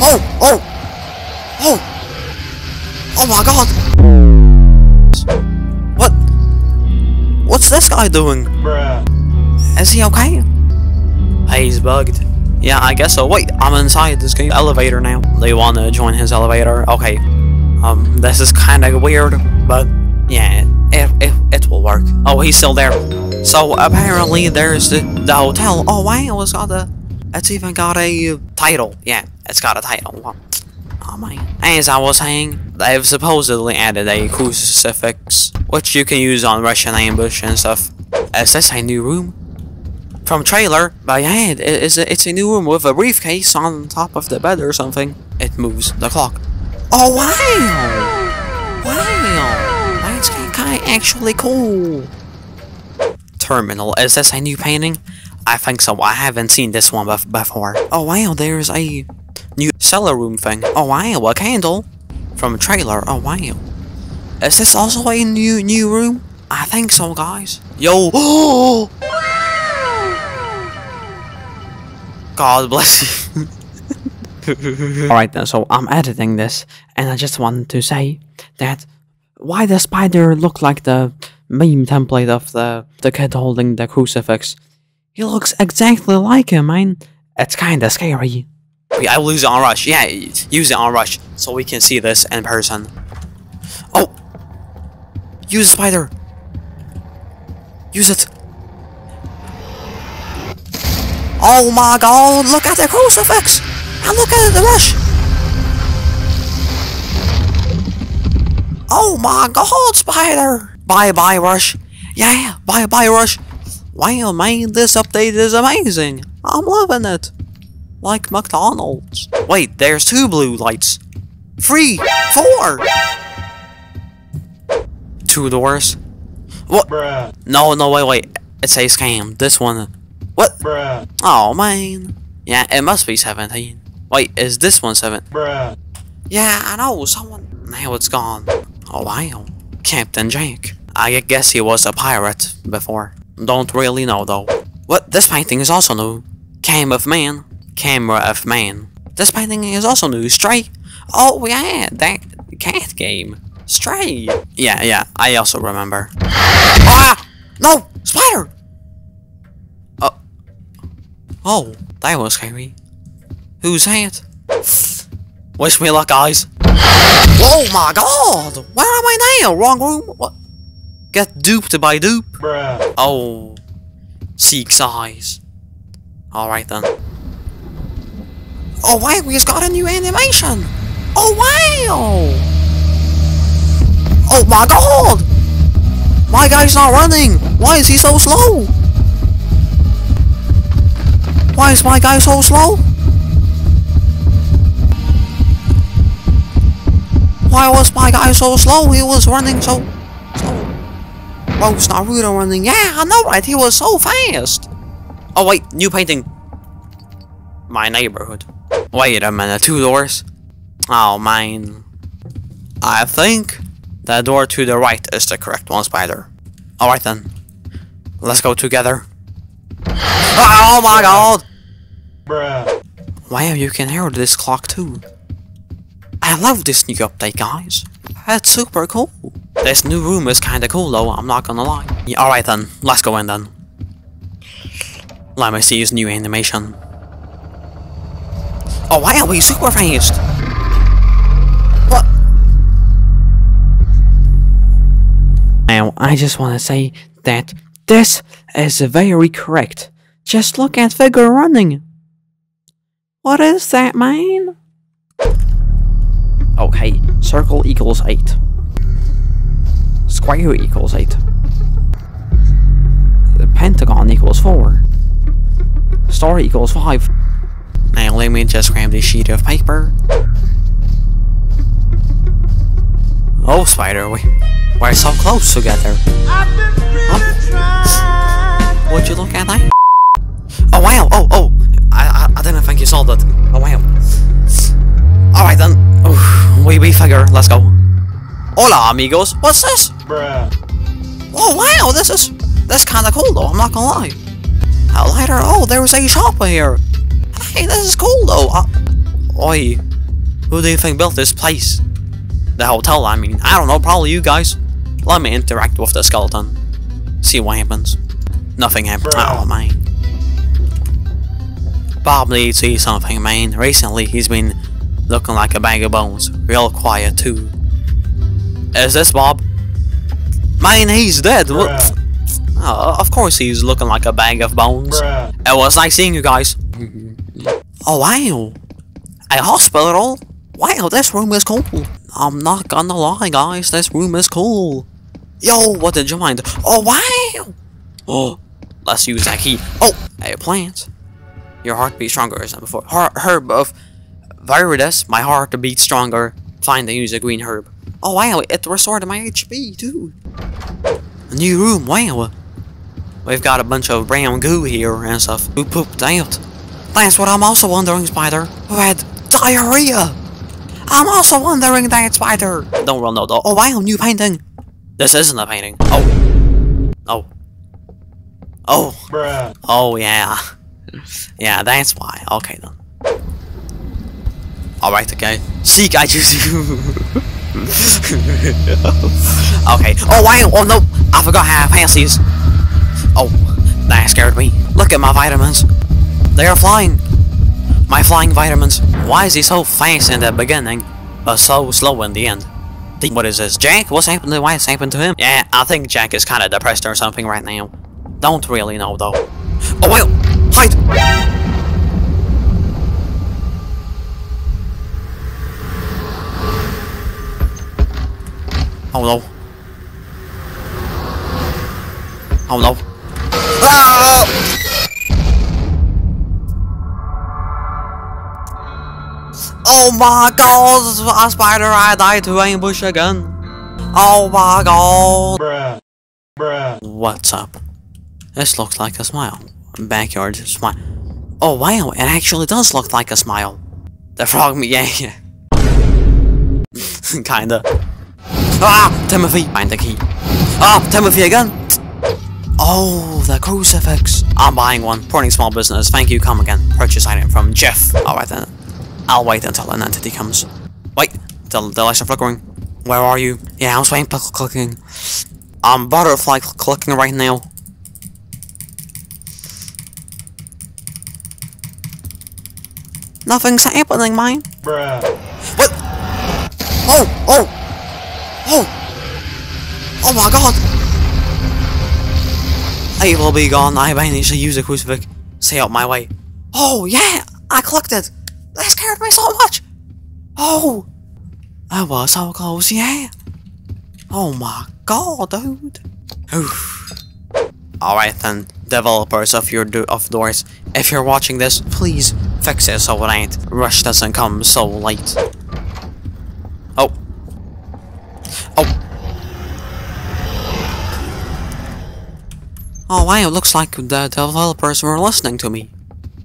Oh! Oh! Oh! Oh my god! What? What's this guy doing? Bruh. Is he okay? Hey, he's bugged. Yeah, I guess so. Wait, I'm inside this game elevator now. They wanna join his elevator? Okay. This is kinda weird, but yeah, it will work. Oh, he's still there. So apparently there's the hotel. Oh wow, it's even got a title. Yeah, it's got a title. Oh man. As I was saying, they've supposedly added a crucifix, which you can use on Russian ambush and stuff. Is this a new room? From trailer, but yeah, it's a new room with a briefcase on top of the bed or something. It moves the clock. Oh wow! Wow! That's kinda actually cool. Terminal. Is this a new painting? I think so. I haven't seen this one before. Oh wow! There's a new cellar room thing. Oh wow! A candle from trailer. Oh wow! Is this also a new room? I think so, guys. Yo! Oh! God bless you. Alright then, so I'm editing this, and I just wanted to say that why the spider looked like the meme template of the kid holding the crucifix. He looks exactly like him, man. It's kinda scary. Yeah, I will use it on Rush. Yeah, use it on Rush, so we can see this in person. Oh! Use the spider! Use it! Oh my god, look at the crucifix! And look at the Rush! Oh my god, spider! Bye-bye, Rush! Yeah, bye-bye, Rush! Wow, man, this update is amazing! I'm loving it! Like McDonald's. Wait, there's two blue lights. 3, 4! 2 doors. What? Bruh. No, wait. It's a scam. This one... What? Bruh. Oh man. Yeah, it must be 17. Wait, is this one 7? Bruh. Yeah, I know, someone... Now it's gone. Oh wow. Captain Jack. I guess he was a pirate before. Don't really know though. What? This painting is also new. Camera of Man. This painting is also new. Stray. Oh yeah, that cat game. Stray. Yeah, I also remember. Ah! No! Spider! Oh, that was scary. Who's that? Wish me luck, guys. Oh my god! Where am I now? Wrong room? What? Get duped by dupe? Bruh. Oh. Seeks eyes. Alright then. Oh wow, we just got a new animation! Oh wow! Oh my god! My guy's not running! Why is he so slow? Why is my guy so slow? Why was my guy so slow? He was running so... Oh, it's Naruto running. Yeah, I know, right? He was so fast. Oh, wait. New painting. My neighborhood. Wait a minute. 2 doors? Oh, man. I think the door to the right is the correct one, spider. Alright, then. Let's go together. Oh my god! Bruh. Wow, you can hear this clock too. I love this new update, guys. That's super cool. This new room is kinda cool though, I'm not gonna lie. Yeah, alright then, let's go in then. Let me see his new animation. Oh wow, he's super fast! What? Now, I just wanna say that this is very correct. Just look at figure running. What is that, man? Okay, circle equals 8. Square equals 8. The pentagon equals 4. Star equals 5. Now let me just grab this sheet of paper. Oh, spider, we're so close together. Oh. Would you look at that? Oh wow! Oh! I didn't think you saw that. Oh wow! Alright then, we figure. Let's go. Hola amigos. What's this? Bruh. Oh wow! That's kind of cool though. I'm not gonna lie. Later, oh, there was a shop here. Hey, this is cool though. Oi, who do you think built this place? The hotel, I mean. I don't know, probably you guys. Let me interact with the skeleton. See what happens. Nothing happened. Oh, man. Probably see something, man. Recently, he's been looking like a bag of bones. Real quiet, too. Is this Bob? Man, he's dead. Of course he's looking like a bag of bones. It was nice seeing you guys. Oh, wow. A hospital? Wow, this room is cool. I'm not gonna lie, guys. This room is cool. Yo, what did you mind? Oh, wow. Oh, let's use that key. Oh, hey, plant. Your heart beats stronger than before. Herb of Viridis. My heart beats stronger. Find and use a green herb. Oh, wow. It restored my HP, too. A new room. Wow. We've got a bunch of brown goo here and stuff. Who pooped out? That's what I'm also wondering, Spider. Who had diarrhea? I'm also wondering that, Spider. Don't run out though. Oh wow, new painting. This isn't a painting. Oh. Oh. Oh. Bruh. Oh yeah. Yeah, that's why. Okay then. Alright, okay. Seek, I choose you. Okay. Oh wow. Oh no. I forgot how I fancy these. Oh. That scared me. Look at my vitamins. They are flying. My flying vitamins. Why is he so fast in the beginning, but so slow in the end? What is this? Jack? What's happened to why it's happened to him? Yeah, I think Jack is kinda depressed or something right now. Don't really know though. Oh well! Hide! Oh no. Oh no. Ah! Oh my god, Spider, I died to ambush again. Oh my god. Bruh. Bruh. What's up? This looks like a smile. Backyard smile. Oh wow, it actually does look like a smile. The frog, yeah. Kinda. Ah, Timothy. Find the key. Ah, Timothy again. Oh, the crucifix. I'm buying one. Supporting small business. Thank you, come again. Purchase item from Jeff. Alright then. I'll wait until an entity comes. Wait, the lights are flickering. Where are you? Yeah, I'm swaying clicking. I'm butterfly clicking right now. Nothing's happening, mine. Bruh. What? Oh, oh, oh. Oh my god. I will be gone. I managed to use a crucifix. Stay out my way. Oh yeah, I clicked it. That scared me so much! Oh! I was so close, yeah! Oh my god, dude! Alright then, developers of Doors, if you're watching this, please fix it so it ain't rush doesn't come so late. Oh! Oh! Oh wow, it looks like the developers were listening to me.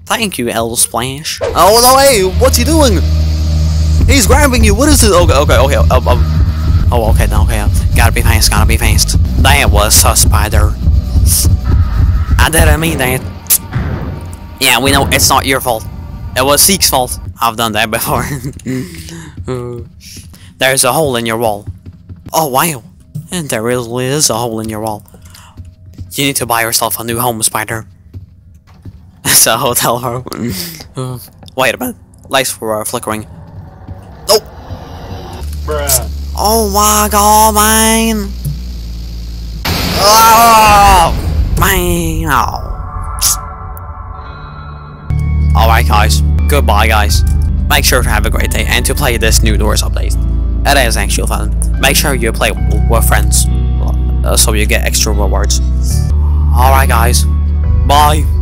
Thank you, L-Splash. Oh no, hey, what's he doing? He's grabbing you, what is this? Okay, okay, okay, oh, okay, no, okay, gotta be fast, gotta be fast. That was a spider. I didn't mean that. Yeah, we know, it's not your fault. It was Zeke's fault. I've done that before. There's a hole in your wall. Oh wow, and there really is a hole in your wall. You need to buy yourself a new home, Spider. It's a hotel room. Wait a minute. Lights were flickering. Nope. Bruh. Oh my god, man. Oh, man. Oh. Alright, guys. Goodbye, guys. Make sure to have a great day and to play this new Doors update. It is actually fun. Make sure you play with friends so you get extra rewards. Alright, guys. Bye.